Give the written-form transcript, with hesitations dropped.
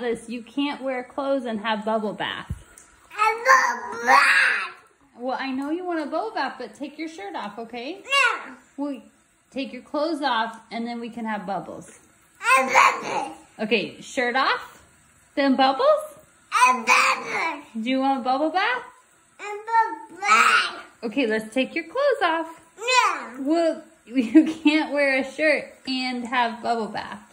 This, you can't wear clothes and have bubble bath. Well, I know you want a bubble bath, but take your shirt off, okay? No. Well, take your clothes off, and then we can have bubbles. Okay, shirt off, then bubbles? Do you want a bubble bath? Okay, let's take your clothes off. No. Well, you can't wear a shirt and have bubble bath.